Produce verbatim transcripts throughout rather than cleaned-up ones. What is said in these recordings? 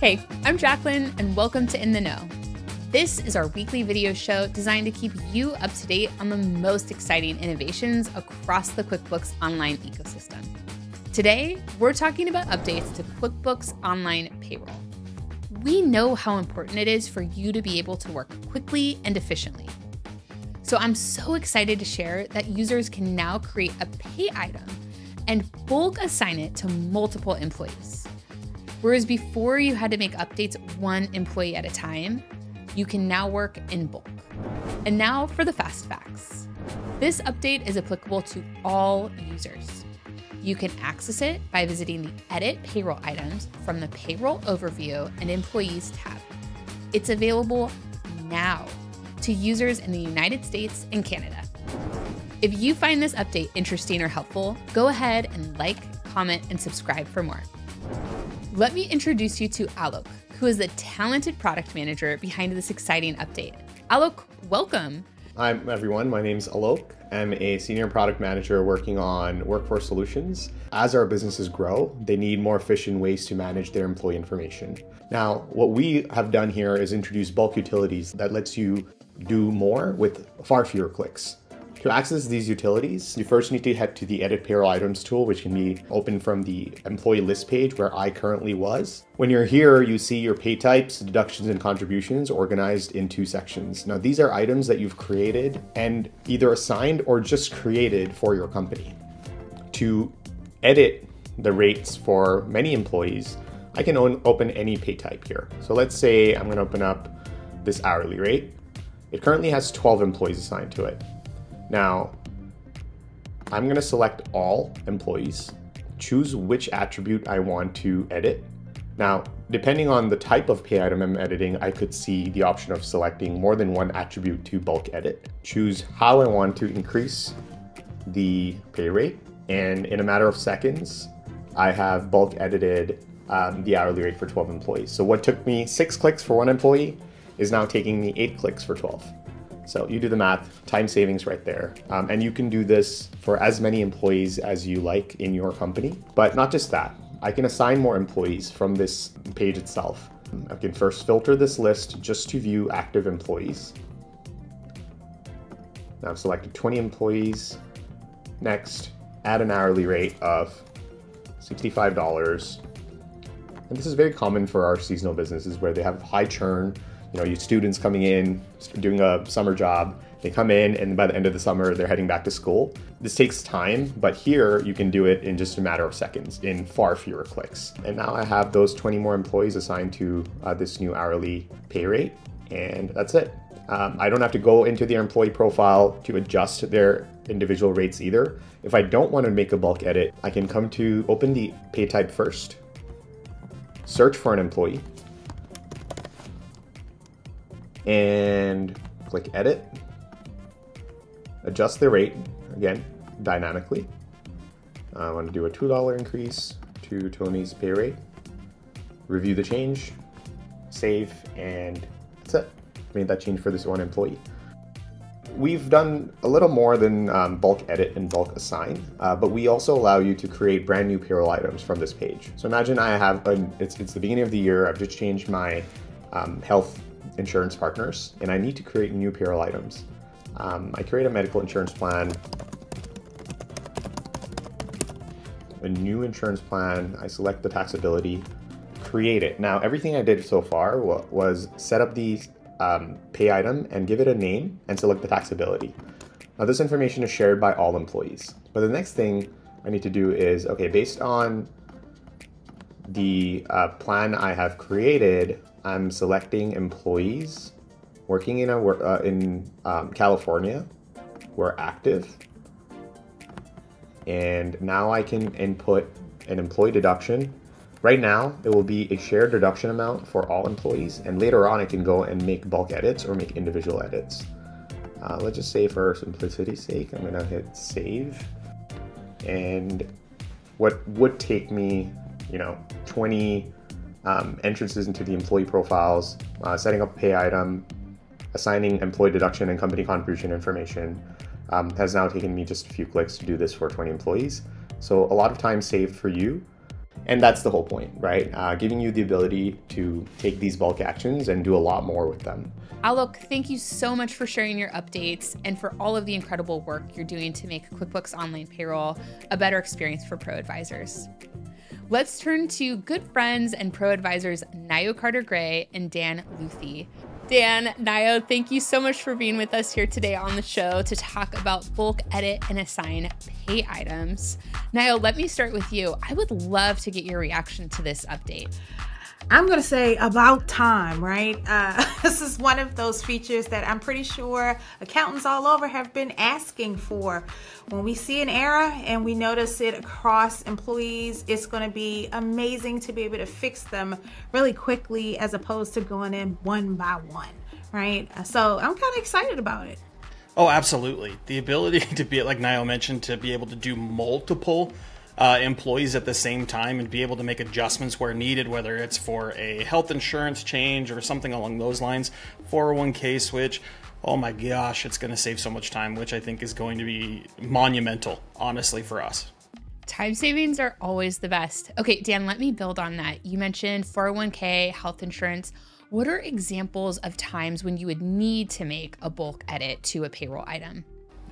Hey, I'm Jacqueline, and welcome to In the Know. This is our weekly video show designed to keep you up to date on the most exciting innovations across the QuickBooks Online ecosystem. Today, we're talking about updates to QuickBooks Online Payroll. We know how important it is for you to be able to work quickly and efficiently. So I'm so excited to share that users can now create a pay item and bulk assign it to multiple employees. Whereas before you had to make updates one employee at a time, you can now work in bulk. And now for the fast facts. This update is applicable to all users. You can access it by visiting the Edit Payroll Items from the Payroll Overview and Employees tab. It's available now to users in the United States and Canada. If you find this update interesting or helpful, go ahead and like, comment, and subscribe for more. Let me introduce you to Alok, who is the talented product manager behind this exciting update. Alok, welcome. Hi, everyone. My name's Alok. I'm a senior product manager working on workforce solutions. As our businesses grow, they need more efficient ways to manage their employee information. Now, what we have done here is introduce bulk utilities that lets you do more with far fewer clicks. To access these utilities, you first need to head to the Edit Payroll Items tool, which can be opened from the employee list page where I currently was. When you're here, you see your pay types, deductions, and contributions organized in two sections. Now, these are items that you've created and either assigned or just created for your company. To edit the rates for many employees, I can open any pay type here. So let's say I'm gonna open up this hourly rate. It currently has twelve employees assigned to it. Now, I'm going to select all employees, choose which attribute I want to edit. Now, depending on the type of pay item I'm editing, I could see the option of selecting more than one attribute to bulk edit, choose how I want to increase the pay rate, and in a matter of seconds, I have bulk edited um, the hourly rate for twelve employees. So what took me six clicks for one employee is now taking me eight clicks for twelve. So you do the math, time savings right there. Um, and you can do this for as many employees as you like in your company. But not just that, I can assign more employees from this page itself. I can first filter this list just to view active employees. Now I've selected twenty employees. Next, add an hourly rate of sixty-five dollars. And this is very common for our seasonal businesses where they have high churn. You know, your students coming in, doing a summer job, they come in and by the end of the summer, they're heading back to school. This takes time, but here you can do it in just a matter of seconds in far fewer clicks. And now I have those twenty more employees assigned to uh, this new hourly pay rate, and that's it. Um, I don't have to go into their employee profile to adjust their individual rates either. If I don't want to make a bulk edit, I can come to open the pay type first, search for an employee, and click edit, adjust the rate, again, dynamically. I want to do a two dollar increase to Tony's pay rate, review the change, save, and that's it. Made that change for this one employee. We've done a little more than um, bulk edit and bulk assign, uh, but we also allow you to create brand new payroll items from this page. So imagine I have, a, it's, it's the beginning of the year, I've just changed my um, health insurance partners, and I need to create new payroll items. Um, I create a medical insurance plan, a new insurance plan, I select the taxability, create it. Now, everything I did so far was set up the um, pay item and give it a name and select the taxability. Now, this information is shared by all employees. But the next thing I need to do is, okay, based on the uh, plan I have created, I'm selecting employees working in, a, uh, in um, California who are active. And now I can input an employee deduction. Right now, it will be a shared deduction amount for all employees. And later on, I can go and make bulk edits or make individual edits. Uh, let's just say for simplicity's sake, I'm gonna hit save. And what would take me, you know, twenty Um, entrances into the employee profiles, uh, setting up a pay item, assigning employee deduction and company contribution information um, has now taken me just a few clicks to do this for twenty employees. So a lot of time saved for you. And that's the whole point, right? Uh, giving you the ability to take these bulk actions and do a lot more with them. Alok, thank you so much for sharing your updates and for all of the incredible work you're doing to make QuickBooks Online Payroll a better experience for ProAdvisors. Let's turn to good friends and ProAdvisors Nayo Carter-Gray and Dan Luthi. Dan, Nayo, thank you so much for being with us here today on the show to talk about bulk edit and assign pay items. Nayo, let me start with you. I would love to get your reaction to this update. I'm going to say about time, right? Uh, this is one of those features that I'm pretty sure accountants all over have been asking for. When we see an error and we notice it across employees, it's going to be amazing to be able to fix them really quickly as opposed to going in one by one, right? So I'm kind of excited about it. Oh, absolutely. The ability to be, like Nayo mentioned, to be able to do multiple Uh, employees at the same time and be able to make adjustments where needed, whether it's for a health insurance change or something along those lines, four oh one K switch. Oh my gosh, it's going to save so much time, which I think is going to be monumental, honestly, for us. Time savings are always the best. Okay, Dan, let me build on that. You mentioned four oh one K, health insurance. What are examples of times when you would need to make a bulk edit to a payroll item?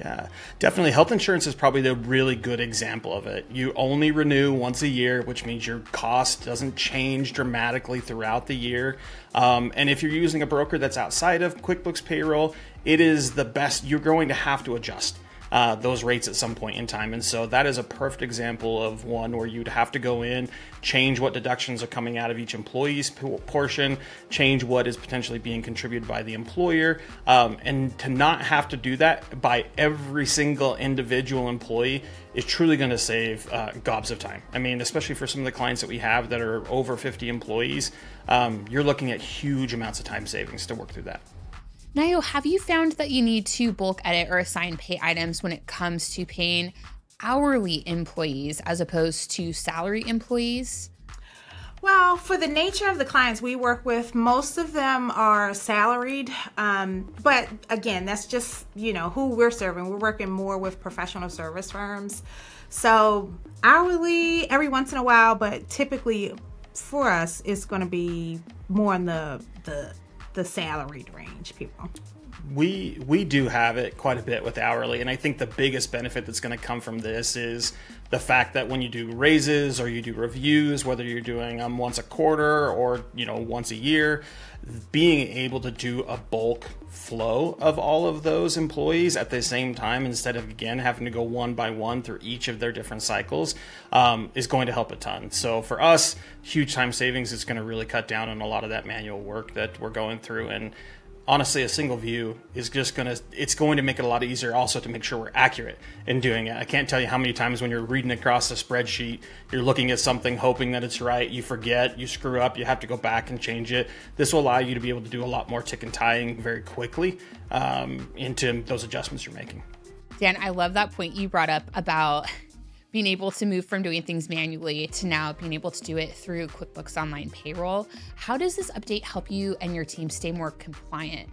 Yeah, definitely. Health insurance is probably the really good example of it. You only renew once a year, which means your cost doesn't change dramatically throughout the year. Um, and if you're using a broker that's outside of QuickBooks Payroll, it is the best. You're going to have to adjust uh, those rates at some point in time. And so that is a perfect example of one where you'd have to go in, change what deductions are coming out of each employee's portion, change what is potentially being contributed by the employer, um, and to not have to do that by every single individual employee is truly going to save uh, gobs of time. I mean, especially for some of the clients that we have that are over fifty employees, um, you're looking at huge amounts of time savings to work through that. Nayo, have you found that you need to bulk edit or assign pay items when it comes to paying hourly employees as opposed to salary employees? Well, for the nature of the clients we work with, most of them are salaried. Um, but again, that's just, you know, who we're serving. We're working more with professional service firms. So hourly every once in a while, but typically for us, it's going to be more in the, the, the salaried range, people. We we do have it quite a bit with hourly, and I think the biggest benefit that's going to come from this is the fact that when you do raises or you do reviews, whether you're doing them um, once a quarter or you know once a year, being able to do a bulk flow of all of those employees at the same time instead of again having to go one by one through each of their different cycles um, is going to help a ton. So for us, huge time savings. It's going to really cut down on a lot of that manual work that we're going through, and honestly, a single view is just going to, it's going to make it a lot easier also to make sure we're accurate in doing it. I can't tell you how many times when you're reading across the spreadsheet, you're looking at something, hoping that it's right, you forget, you screw up, you have to go back and change it. This will allow you to be able to do a lot more tick and tying very quickly um, into those adjustments you're making. Dan, I love that point you brought up about being able to move from doing things manually to now being able to do it through QuickBooks Online Payroll. How does this update help you and your team stay more compliant?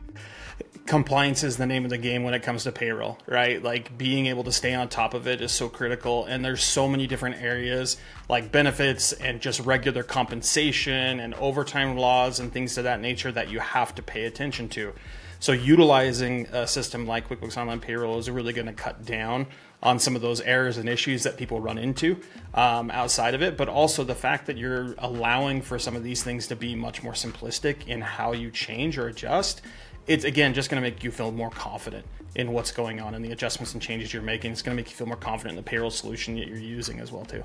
Compliance is the name of the game when it comes to payroll, right? Like being able to stay on top of it is so critical. And there's so many different areas like benefits and just regular compensation and overtime laws and things of that nature that you have to pay attention to. So utilizing a system like QuickBooks Online Payroll is really going to cut down on some of those errors and issues that people run into um, outside of it, but also the fact that you're allowing for some of these things to be much more simplistic in how you change or adjust. It's again, just going to make you feel more confident in what's going on and the adjustments and changes you're making. It's going to make you feel more confident in the payroll solution that you're using as well too.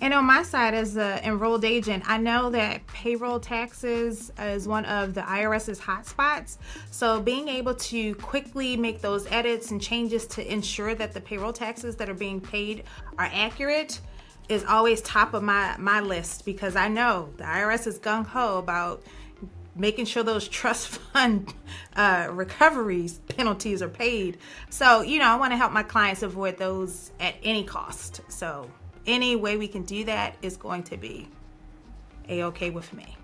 And on my side as an enrolled agent, I know that payroll taxes is one of the IRS's hotspots. So being able to quickly make those edits and changes to ensure that the payroll taxes that are being paid are accurate is always top of my, my list, because I know the I R S is gung-ho about making sure those trust fund uh, recoveries penalties are paid. So, you know, I want to help my clients avoid those at any cost. So any way we can do that is going to be a-okay with me.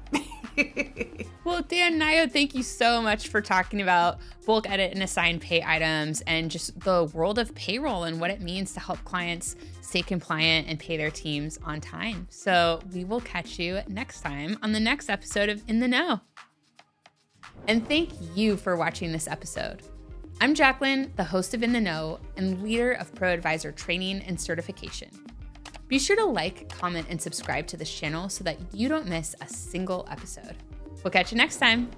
Well, Dan, Nayo, thank you so much for talking about bulk edit and assigned pay items and just the world of payroll and what it means to help clients stay compliant and pay their teams on time. So we will catch you next time on the next episode of In the Know. And thank you for watching this episode. I'm Jacqueline, the host of In the Know and leader of ProAdvisor training and certification. Be sure to like, comment, and subscribe to this channel so that you don't miss a single episode. We'll catch you next time.